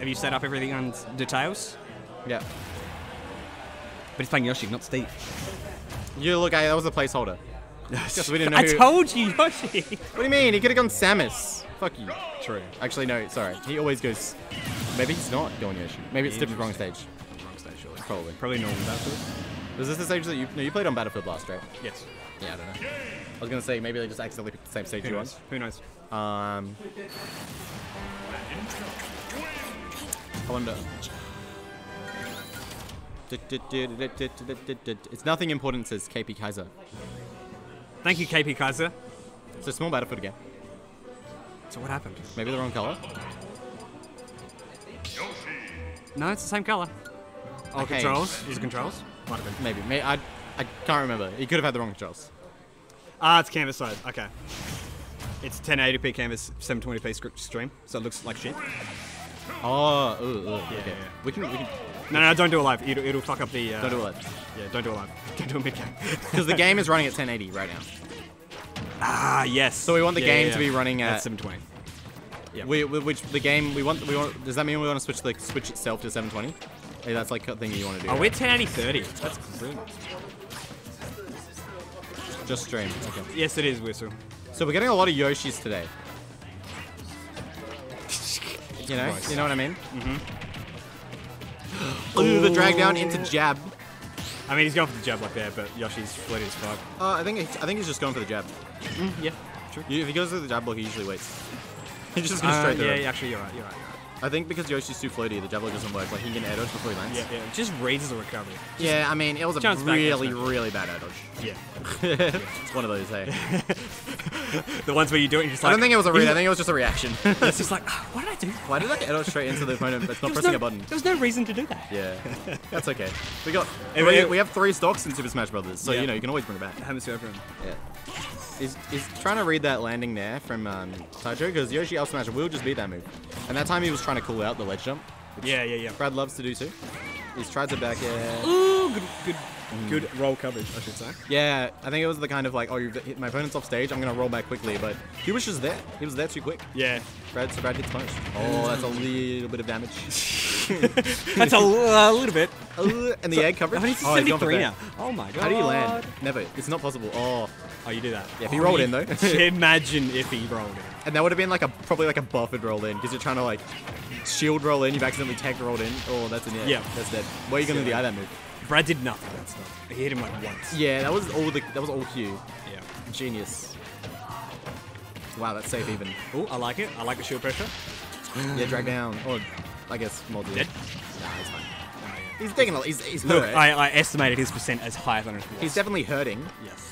Have you set up everything on the tiles? Yeah. But it's playing Yoshi, not Steve. You look, that was a placeholder. We didn't know who... I told you, Yoshi! What do you mean? He could have gone Samus. Fuck you. True. Actually, no, sorry. He always goes... Maybe he's not going Yoshi. Maybe it's different, wrong stage. Wrong stage, surely. Probably normal Battlefield. Was this the stage that you... No, you played on Battlefield last, right? Yes. Yeah, I don't know. I was going to say, maybe they just accidentally picked the same stage you on. Who knows? I wonder. It's nothing important, says KP Kaiser. Thank you, KP Kaiser. It's a small Battlefield again. So what happened? Maybe the wrong color? No, it's the same color. Oh, okay. Controls? These are controls? Might have been. Maybe. I can't remember. He could have had the wrong controls. Ah, it's canvas side. Okay. It's 1080p canvas, 720p stream, so it looks like shit. Oh, yeah, okay. Yeah. We can. No, don't do it live. It'll fuck up the. Don't do it live. Yeah, don't do it live. Don't do it mid game. Because the game is running at 1080 right now. Ah, yes. So we want the game to be running at 720. Yeah. We want. Does that mean we want to switch the switch itself to 720? Hey, that's like a thing you want to do. Oh, right? We're 1080 30. That's brilliant. Just stream. Okay. Yes, it is Whistle. So we're getting a lot of Yoshis today. You know what I mean? Mm-hmm. Ooh, the drag down into jab. I mean, he's going for the jab like that, but Yoshi's floaty as fuck. I think he's just going for the jab. Yeah, true. If he goes for the jab block, he usually waits. He's just gonna straight through. Yeah, actually, you're right. I think because Yoshi's too floaty, the jab block doesn't work. Like he can air dodge before he lands. Yeah, just raises the recovery. Yeah, I mean, it was a really bad air dodge. Yeah. It's one of those, hey. The ones where you do it and you're just like... I don't think it was a read, I think it was just a reaction. It's just like, oh, what did I do? Why did I get it straight into the opponent but not pressing a button? There was no reason to do that. Yeah, that's okay. We have 3 stocks in Super Smash Bros, so you know, you can always bring it back. Hemisphere for him. Yeah. He's trying to read that landing there from Taicho, because Yoshi L Smash will just beat that move. And that time he was trying to call out the ledge jump. Yeah. Brad loves to do too. He's tried to back air. Ooh, good roll coverage, I should say. Yeah, I think it was the kind of like, oh, you've hit my opponent's off stage, I'm going to roll back quickly, but he was just there. He was there too quick. Yeah. So Brad hits most. Oh, that's a little bit of damage. That's a little bit. And the egg coverage? Oh, he's gone for that. Oh my god. How do you land? Never. It's not possible. Oh, you do that. Yeah, if he rolled in though. Imagine if he rolled in. And that would have been like probably like a buffered roll in, because you're trying to like shield roll in, you've accidentally tech rolled in. Oh, that's an air. Yeah. That's dead. What are you gonna do that move? Brad did nothing. That's not. He hit him like once. Yeah, that was all Q. Yeah. Genius. Wow, that's safe even. Oh, I like it. I like the shield pressure. Yeah, drag down. Or I guess more dead. Nah, he's fine. He's taking a lot. He's hurt. Look, I estimated his percent as higher than it was. He's definitely hurting. Yes.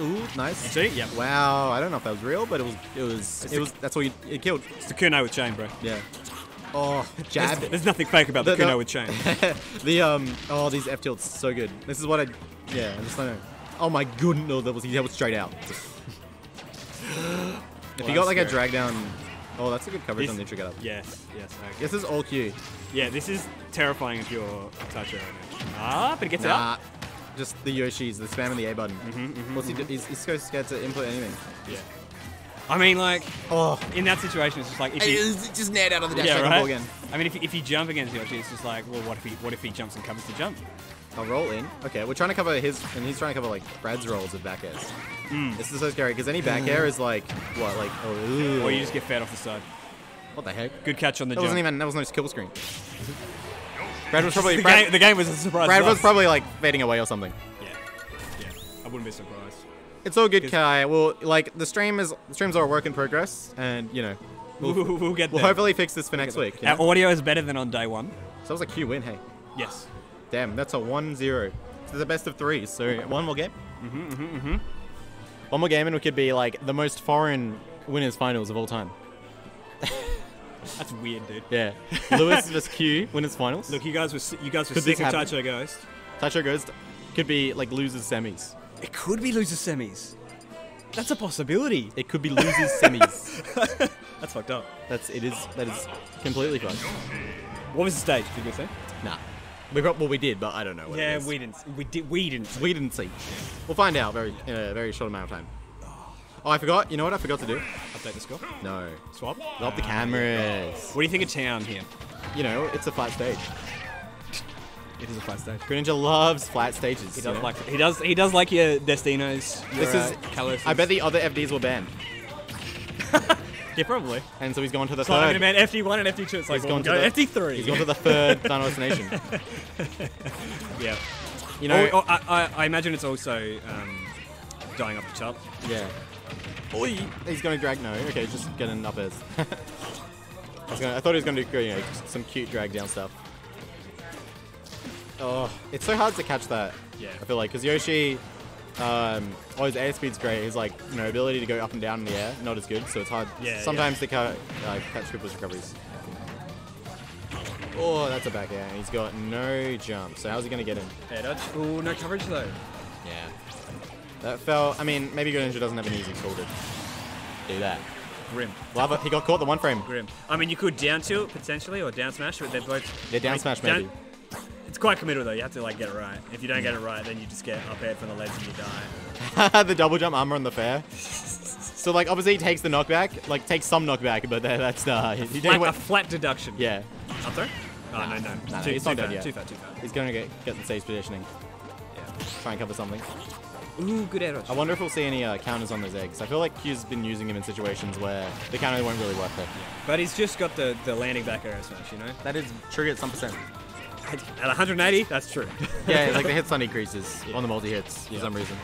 Ooh, nice. See? Yeah. Wow, I don't know if that was real, but it was. That's all it killed. It's the Kuno with chain, bro. Yeah. Oh, jab. There's nothing fake about the Kuno with chain. Oh, these F tilts so good. This is what I just don't know. Oh my goodness, no, that was straight out. If you got like a drag down. Oh, that's a good coverage on the trigger up. Yes. Okay. This is all Q. Yeah, this is terrifying if you're Taicho right now. Ah, but it gets it up. Just the Yoshis, the spam and the A button. What's he do? He's so scared to input anything. Yeah. I mean, like, in that situation, it's just like... Just nared out of the dash ball again. I mean, if you jump against Yoshi, it's just like, well, what if he jumps and covers the jump? I'll roll in. Okay, we're trying to cover his... And he's trying to cover, like, Brad's rolls with back airs. This is so scary, because any back air is like... What, like... Oh, or you just get fed off the side. What the heck? Good catch on the jump. That was no skill screen. Brad was probably... the game was a surprise. Brad was probably, like, fading away or something. Yeah. I wouldn't be surprised. It's all good, Kai. Well, like, the streams are a work in progress, and, you know... We'll get there. We'll hopefully fix this for next week. Our audio is better than on day one. So that was a Q win, hey? Yes. Damn, that's a 1-0. It's the best of 3, so one more game? One more game and we could be like the most foreign winners finals of all time. That's weird, dude. Yeah. Lewis vs Q, winners finals. Look, you guys were sick of Taicho Ghost. Taicho Ghost could be like losers semis. It could be losers semis. That's a possibility. It could be losers semis. That's fucked up. That is completely fucked. What was the stage? Did you say? Nah. We did, but I don't know what it is. Yeah, we didn't see. We'll find out very short amount of time. Oh, I forgot. You know what I forgot to do? Update the score? No. Swap? Up the cameras. What do you think of town here? You know, it's a flat stage. It is a flat stage. Greninja loves flat stages. He does like. He does like your Destinos. This is Kalos. I bet the other FDs were banned. Yeah, probably. And so he's gone to the third. Man, FD1 and FD2. It's like he's gone to the, FD3. He's gone to the third Final Destination. Yeah. You know, I imagine it's also dying up the chart. Yeah. Oi. He's going to drag. No. Okay, just get an uppers. I thought he was going to do some cute drag down stuff. Oh, it's so hard to catch that. Yeah. I feel like because Yoshi, his air speed's great. His ability to go up and down in the air not as good, so it's hard. Yeah. Sometimes to catch people's recoveries. Oh, that's a back air. He's got no jump. So how's he gonna get in? Air dodge. Oh, no coverage though. Yeah. That fell. I mean, maybe Greninja doesn't have an easy tool to do that. Grim. Love it. He got caught the one frame. Grim. I mean, you could down tilt potentially or down smash, but they're both. Yeah, down smash maybe. It's quite committal though, you have to get it right. If you don't get it right, then you just get up air from the legs and you die. The double jump armor on the fair. So obviously he takes the knockback, takes some knockback, but that's he didn't a flat deduction. Yeah. Up throw? Oh, no. He's not dead yet. Too fat. He's gonna get the stage positioning. Yeah. Try and cover something. Ooh, good air dodge. I wonder if we'll see any counters on those eggs. I feel like Q's been using him in situations where the counter won't really work there. Yeah. But he's just got the landing back air smash, That is true at some %. At 180, that's true. Yeah, it's the hits on increases on the multi hits for some reason,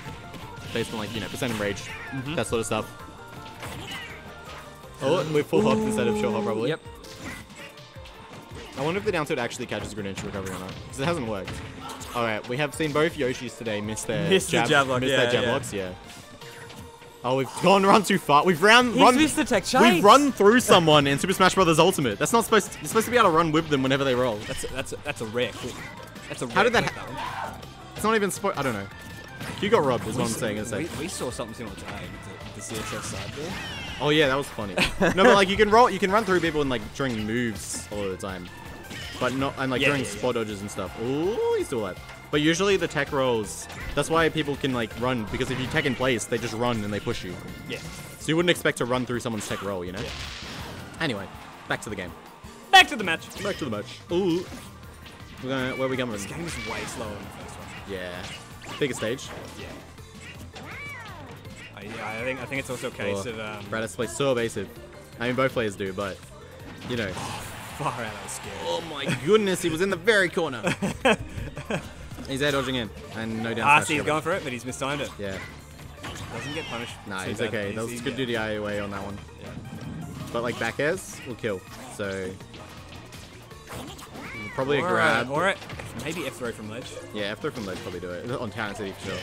based on % of rage, that sort of stuff. Oh, and we full hop instead of short hop probably. Yep. I wonder if the down tilt actually catches Greninja recovery or not, because it hasn't worked. All right, we have seen both Yoshis today miss their jab locks. Yeah. Oh, we've run too far. We've run through someone in Super Smash Bros. Ultimate. That's not supposed. You're supposed to be able to run with them whenever they roll. That's a rare clip. That's a rare. How did that happen? It's not even. I don't know. You got robbed. Is what I'm saying. We saw something similar today with the CSS side there. Oh yeah, that was funny. No, but you can roll. You can run through people and during moves all the time, but not and during spot dodges and stuff. Ooh, he's still alive. But usually the tech rolls, that's why people can run, because if you tech in place, they just run and they push you. Yeah. So you wouldn't expect to run through someone's tech roll, Yeah. Anyway, back to the game. Back to the match. Back to the match. Ooh. We're gonna, where are we going? This game is way slower than the first one. Yeah. Bigger stage. Yeah. I think it's also a case of Bradis plays so evasive. I mean both players do, but Oh, far out of scared. Oh my goodness, he was in the very corner. He's air dodging in, and no down. See, he's going for it, but he's mistimed it. Yeah. Doesn't get punished. Nah, he's okay. That was good duty IOA on that one. Yeah. But back airs will kill, so probably a grab. Alright, maybe F3 from ledge. Yeah, F3 from ledge probably do it on Town and City for sure.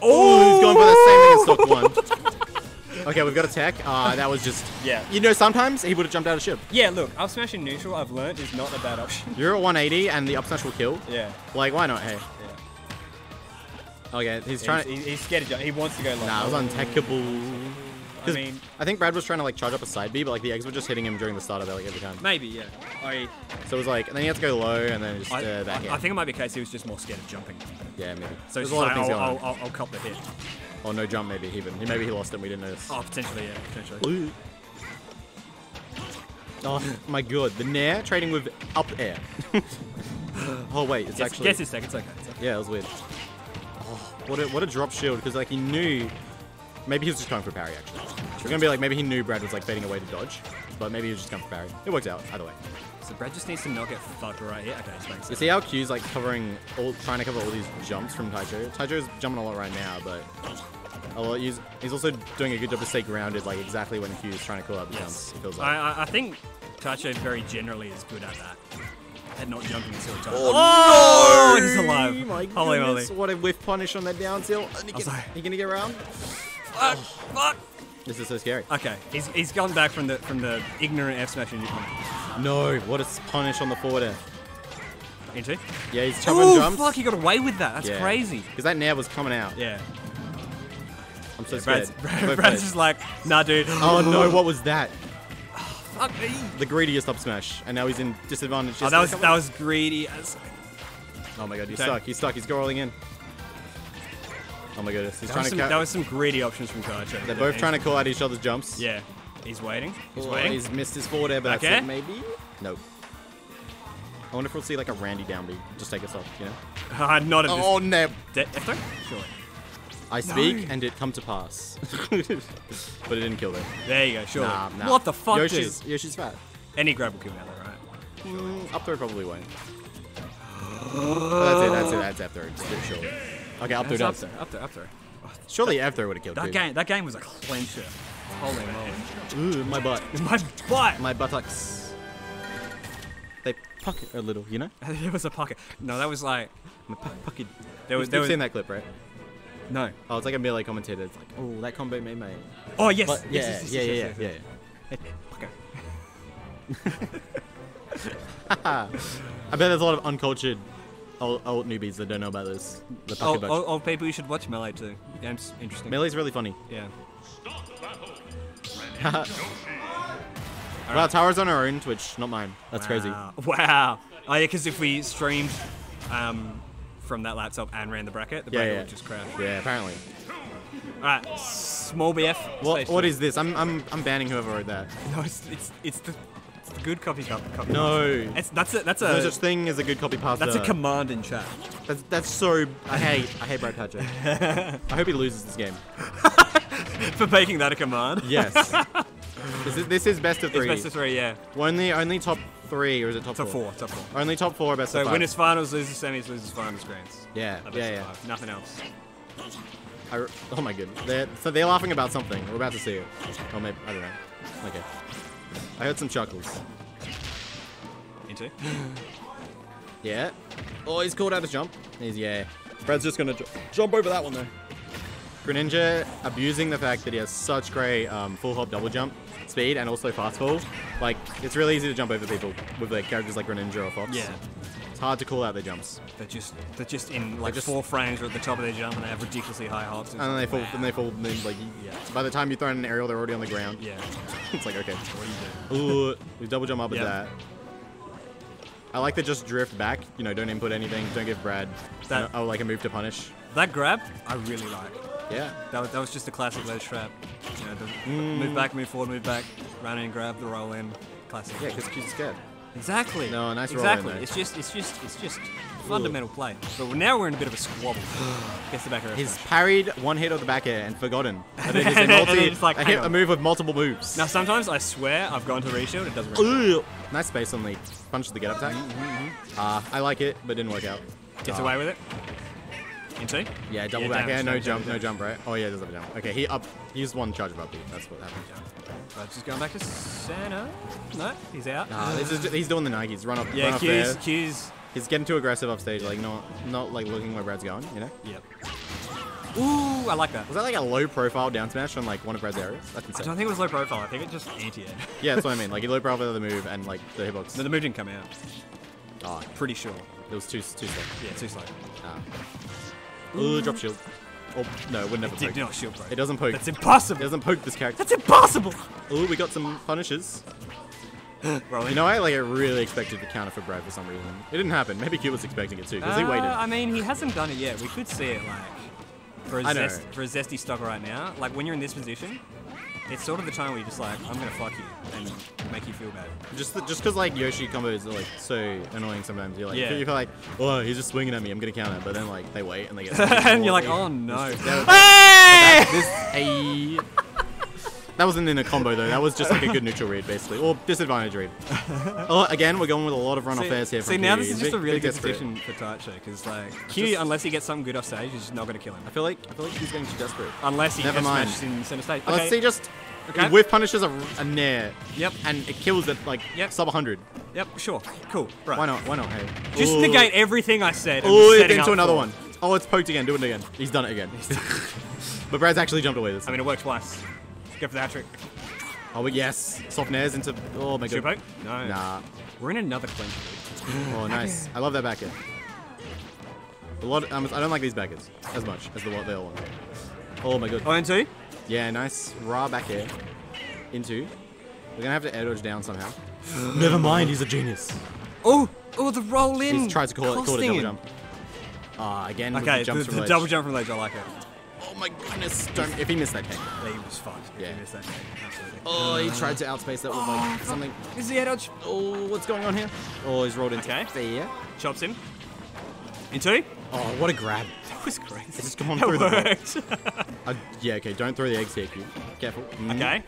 Oh, he's going for the same thing as stock one. Okay, we've got a tech. That was just... Yeah. Sometimes he would have jumped out of ship. Yeah, look, up smash in neutral, I've learned, is not a bad option. You're at 180 and the up smash will kill. Yeah. Why not, hey? Yeah. Okay, he's trying... He's scared of... He wants to go long. Nah, it was untechable. I mean... I think Brad was trying to, charge up a side B, but, the eggs were just hitting him during the start of it, every time. Maybe, yeah. So it was and then he had to go low, and then just back in. I think it might be a case he was just more scared of jumping. Yeah, maybe. So there's a lot of things going on. I'll cop the hit. Or no jump, maybe even. Maybe he lost and we didn't notice. Oh, potentially, yeah. Potentially. Oh, my God. The Nair trading with up air. Oh, wait. It's actually... Guess his tech. It's okay. Yeah, it was weird. Oh, what a drop shield. Because, he knew... Maybe he was just going for a parry, actually. It's going to be maybe he knew Brad was, fading away to dodge. But maybe he was just going for parry. It worked out, either way. So Brad just needs to not get fucked right here. Okay, it makes sense. You see how Q's, trying to cover all these jumps from Taicho? Taicho's jumping a lot right now, but... He's also doing a good job to stay grounded, exactly when Q's trying to call out the jumps. It feels like. I think Taicho very generally is good at that. At not jumping until he jumps. Oh, no! He's alive. My holy moly. What a whiff punish on that down tilt. He gonna get around? Fuck! Fuck! This is so scary. Okay, he's gone back from the ignorant F smash into punish. No, what a punish on the forward air. Into? Yeah, he's chopping jumps. Oh fuck! He got away with that. That's crazy. Because that Nair was coming out. Yeah. I'm so scared. Brad's just nah, dude. Oh no, what was that? Oh, fuck me. The greediest up smash, and now he's in disadvantage. Oh, that was greedy as. Oh my God, he's stuck. He's rolling in. Oh my goodness, he's trying to catch. That was some greedy options from Taicho. They're both trying to call out each other's jumps. Yeah. He's waiting. He's waiting. He's missed his forward air, but that's it, maybe? Nope. I wonder if we'll see like a Randy down B. Just take us off, you know? Not at this. Oh, no. F3? Sure. I speak and it come to pass. But it didn't kill them. There you go, sure. Nah. What the fuck, dude? Yoshi's fat. Any grab will kill me out there, right? Up throw probably won't. That's it. That's F3. It's sure. Okay, up throw, down. Up throw. Surely F3 would have killed me. That game was a clincher. Holy moly. Ooh, my butt. My butt! My buttocks. They pocket a little, you know? It was a pocket. No, that was like... My pocket. You've seen that clip, right? No. Oh, it's like a melee commentator. It's like, oh, that combo made my... Oh, yes! But, yeah. I bet there's a lot of uncultured old newbies that don't know about this. The pocket butt. Old people, you should watch Melee too. Yeah, it's interesting. Melee's really funny. Yeah. Wow, Tara's on her own Twitch, not mine. That's crazy. Wow. Oh yeah, because if we streamed from that laptop and ran the bracket, the bracket would just crash. Yeah, apparently. Alright, small BF. What is this? I'm banning whoever wrote that. No, it's the good copy. No. That's no such thing as a good copy pasta. That's a command in chat. That's so I hate Brad Patrick. I hope he loses this game. For making that a command? Yes. This is best of three. It's best of three, yeah. Only top three, or is it top four? Top four. Only top four, best of five. So winners finals, losers semis, losers finals, grands. Yeah. Nothing else. Oh my goodness. They're laughing about something. We're about to see it. Or maybe, I don't know. Okay. I heard some chuckles. Into? Yeah. Oh, he's called out his jump. Brad's just gonna jump over that one though. Greninja abusing the fact that he has such great full hop double jump speed and also fastball. Like, it's really easy to jump over people with like characters like Greninja or Fox. Yeah. It's hard to call out their jumps. They're just in like just 4 frames or at the top of their jump and they have ridiculously high hops. And then they fall, like, by the time you throw in an aerial, they're already on the ground. Yeah. It's like, okay. What do you do? Ooh, we double jump up at that. I like to just drift back, you know, don't input anything, don't give Brad like a move to punish. That grab, I really like. Yeah. That was just a classic ledge trap. You know, move back, move forward, move back, run in, grab the roll in. Classic. Yeah, because kids are scared. Exactly. No, nice roll in. Exactly. It's just fundamental play. But now we're in a bit of a squabble. Gets the back air. He's parried one hit of the back air and forgotten. It's like a move with multiple moves. Now sometimes I swear I've gone to reshield. It doesn't work. Nice space on the punch of the get up attack. I like it, but it didn't work out. Gets away with it. Into? Yeah, double back air, no jump, right? Oh yeah, there's a jump. Okay, he used one charge of up B. That's what happened. Right, just going back to center. No, he's out. He's doing the Nikes. Run up. Yeah, Q's. He's getting too aggressive upstage, like not like looking where Brad's going, you know? Yep. Ooh, I like that. Was that like a low profile down smash on like one of Brad's areas? That's insane. I don't think it was low profile, I think it just anti-air. Yeah, that's what I mean. Like he low profile the move and like the hitbox. No, the move didn't come out. Oh, pretty sure. It was too slow. Yeah, too slow. Ooh, drop shield. Oh, no, it would never poke. Did not shield, bro. It doesn't poke. That's impossible. It doesn't poke this character. That's impossible! Ooh, we got some punishes. You know, I really expected the counter for Brad for some reason. It didn't happen. Maybe Q was expecting it too, because he waited. I mean, he hasn't done it yet. We could see it, like, for a zesty stock right now. Like, when you're in this position, it's sort of the time where you're just like, I'm going to fuck you and make you feel bad. Just because, like, Yoshi combos are, like, so annoying sometimes. You're like, you're like, oh, he's just swinging at me. I'm going to counter. But then, like, they wait and they get... and you're like, oh, no. That wasn't in a combo, though. That was just, like, a good neutral read, basically. Or disadvantage read. Again, we're going with a lot of run-off airs here. See, now this is just a really good position for Taicho, because, like, Q, unless he gets something good off stage, he's just not going to kill him. I feel like he's getting too desperate. Unless he gets smashed in center stage. Okay. Unless he just... Okay. Whiff punishes a nair. Yep. And it kills it like sub 100. Yep. Sure. Cool. Right. Why not? Hey. Just negate everything I said. Oh, it's into another one. Oh, it's poked again. Do it again. He's done it again. But Brad's actually jumped away this time. I mean, it worked twice. Go for the hat trick. Oh yes. Soft nairs into. Oh my god. Poke? No. Nah. We're in another clinch. Oh nice. I love that backer. I don't like these backers as much as what they all want. Oh my god. Oh, and two. Yeah, nice raw back air. Into. We're gonna have to air dodge down somehow. Never mind, he's a genius. Oh, the roll in. He tries to call it a double jump. Again, okay, the double jump from ledge, I like it. my goodness. Don't, if he missed that kick. Yeah, he was fucked. If he missed that kick, absolutely. Oh, he tried to outspace that with like something. Is the air dodge? Oh, what's going on here? Oh, he's rolled into there. Chops him. Into. Oh, what a grab. That was crazy. It's just gone through the worked. Yeah, okay, don't throw the eggs here, Q. Careful. Mm. Okay.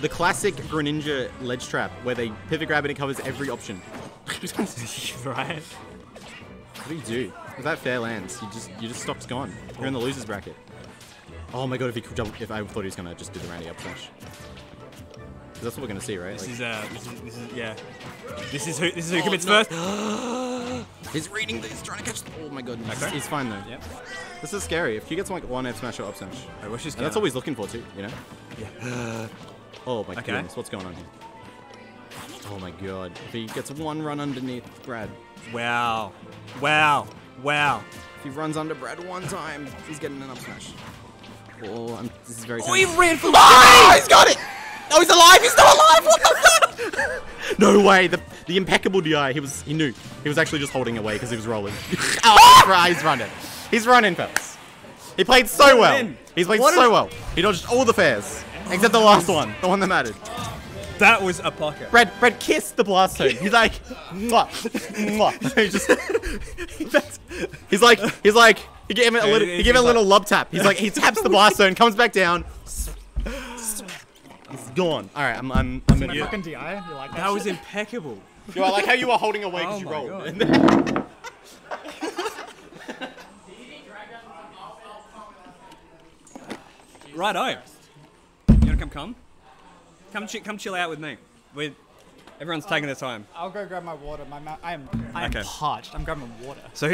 The classic Greninja ledge trap where they pivot grab and it covers every option. Right. What do? If that fair lands, you just stops gone. You're in the losers bracket. Oh my god, if he could double, if I thought he was gonna just do the randy up smash. That's what we're gonna see, right? This like, is yeah. This is who commits first. He's reading this, trying to catch. Oh my god, okay. He's fine though. Yep. This is scary. If he gets like one F smash or up smash, I wish. And that's all he's looking for too, you know. Yeah. Oh my goodness, what's going on here? Oh my god, if he gets one run underneath Brad. Wow. Wow. Wow. If he runs under Brad one time, he's getting an up smash. Oh, this is very tempting. Oh, he ran for he's got it! No, he's alive! He's still alive! What the fuck? No way, the impeccable DI, he knew. He was actually just holding away because he was rolling. Oh, he's running. He's running, fellas. He played so well. He's played so well. He dodged all the fairs, except the last one, the one that mattered. That was a pocket. Brad kissed the blast zone. He's like, mwah, mwah. He just, he's like, he gave him a little, he gave him a little lob tap. He's like, he taps the blast zone, comes back down. He's gone. All right, I'm gonna. Fucking DI. You like that? That was impeccable. Yo, I like how you were holding away because you rolled. Righto. You wanna come? Come chill out with me. Everyone's taking their time. I'll go grab my water. I am parched. I'm grabbing water. So